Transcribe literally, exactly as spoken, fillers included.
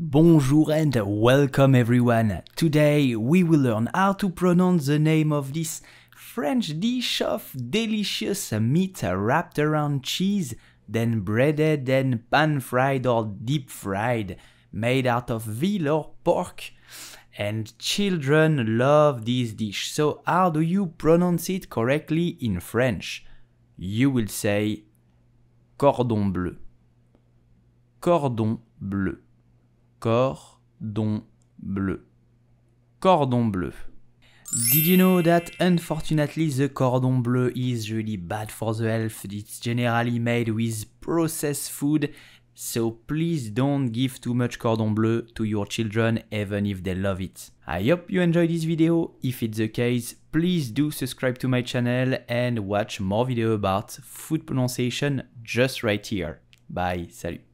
Bonjour and welcome everyone. Today we will learn how to pronounce the name of this French dish of delicious meat wrapped around cheese, then breaded, then pan-fried or deep-fried, made out of veal or pork. And children love this dish, so how do you pronounce it correctly in French? You will say cordon bleu, cordon bleu, cordon bleu, cordon bleu. Did you know that unfortunately the cordon bleu is really bad for the health? It's generally made with processed food, so please don't give too much cordon bleu to your children even if they love it. I hope you enjoyed this video. If it's the case, please do subscribe to my channel and watch more videos about food pronunciation just right here. Bye, salut!